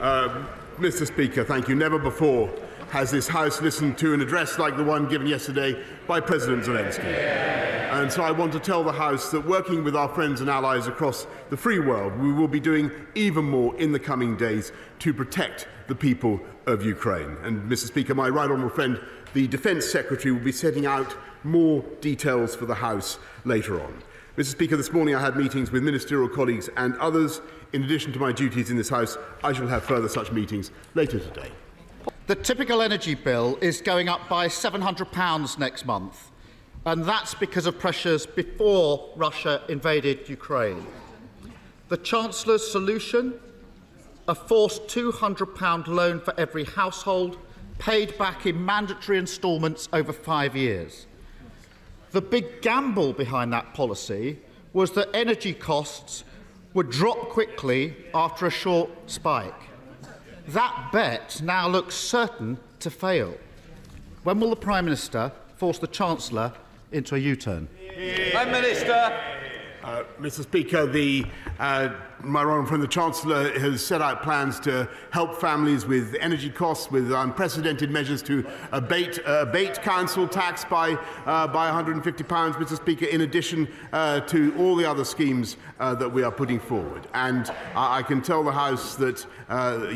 Mr. Speaker, thank you. Never before has this House listened to an address like the one given yesterday by President Zelensky. And so I want to tell the House that, working with our friends and allies across the free world, we will be doing even more in the coming days to protect the people of Ukraine. And, Mr. Speaker, my right honourable friend, the Defence Secretary, will be setting out more details for the House later on. Mr. Speaker, this morning I had meetings with ministerial colleagues and others. In addition to my duties in this House, I shall have further such meetings later today. The typical energy bill is going up by £700 next month, and that's because of pressures before Russia invaded Ukraine. The Chancellor's solution? A forced £200 loan for every household, paid back in mandatory instalments over 5 years. The big gamble behind that policy was that energy costs would drop quickly after a short spike. That bet now looks certain to fail. When will the Prime Minister force the Chancellor into a U-turn? Prime Minister. Mr. Speaker, my honourable friend, the Chancellor has set out plans to help families with energy costs, with unprecedented measures to abate council tax by £150, Mr. Speaker, in addition to all the other schemes that we are putting forward. And I can tell the House that,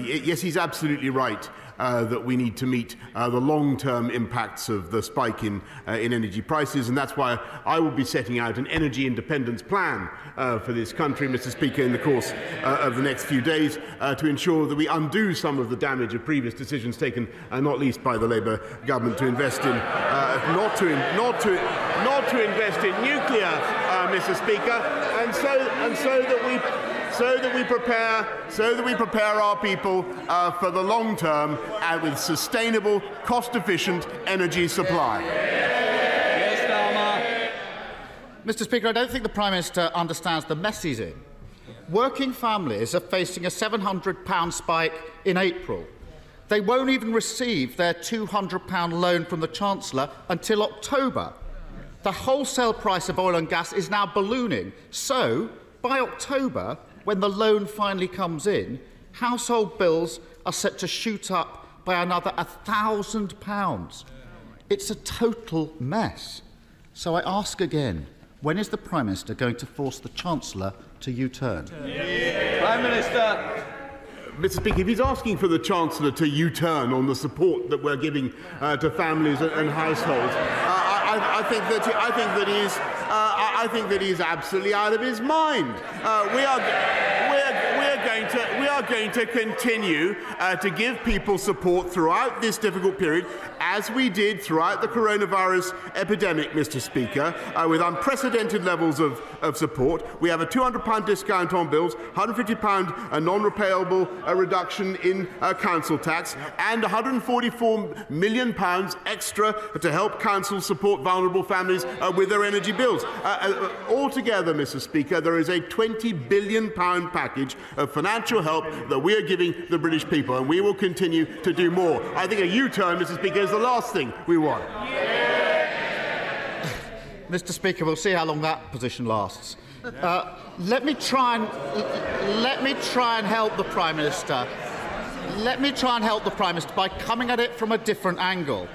yes, he's absolutely right. That we need to meet the long-term impacts of the spike in energy prices, and that's why I will be setting out an energy independence plan for this country, Mr. Speaker, in the course of the next few days, to ensure that we undo some of the damage of previous decisions taken, not least by the Labour government, to invest in not to invest in nuclear, Mr. Speaker, so that we prepare our people for the long term and with sustainable, cost-efficient energy supply. Yes, Mr. Speaker, I don't think the Prime Minister understands the mess he's in. Working families are facing a £700 spike in April. They won't even receive their £200 loan from the Chancellor until October. The wholesale price of oil and gas is now ballooning, so by October, when the loan finally comes in, household bills are set to shoot up by another £1,000. It's a total mess. So I ask again, when is the Prime Minister going to force the Chancellor to U-turn? Prime Minister. Mr. Speaker, if he's asking for the Chancellor to U-turn on the support that we're giving to families and households, I think that he's absolutely out of his mind. We are going to continue to give people support throughout this difficult period, as we did throughout the coronavirus epidemic, Mr. Speaker, with unprecedented levels of support. We have a £200 discount on bills, £150 a non-repayable reduction in council tax, and £144 million extra to help councils support vulnerable families with their energy bills. Altogether, Mr. Speaker, there is a £20 billion package of financial help that we are giving the British people, and we will continue to do more. I think a U-turn, Mr. Speaker, is the last thing we want. Yeah. Mr. Speaker, we'll see how long that position lasts. Let me try and help the Prime Minister. Let me try and help the Prime Minister by coming at it from a different angle.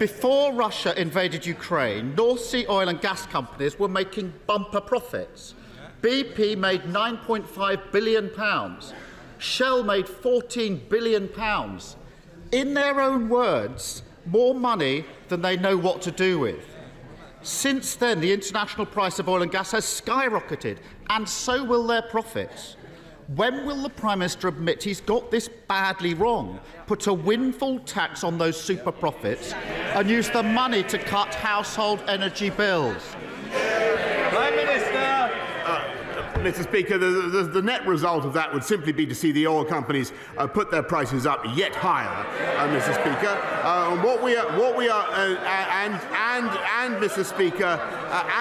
Before Russia invaded Ukraine, North Sea oil and gas companies were making bumper profits. BP made £9.5 billion. Shell made £14 billion. In their own words, more money than they know what to do with. Since then, the international price of oil and gas has skyrocketed, and so will their profits. When will the Prime Minister admit he's got this badly wrong, put a windfall tax on those super profits, and use the money to cut household energy bills? Prime Minister. Mr. Speaker, the net result of that would simply be to see the oil companies put their prices up yet higher, Mr. Speaker.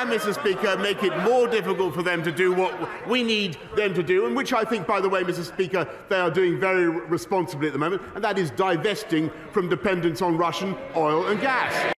Mr. Speaker, make it more difficult for them to do what we need them to do, and which I think, by the way, Mr. Speaker, they are doing very responsibly at the moment, and that is divesting from dependence on Russian oil and gas.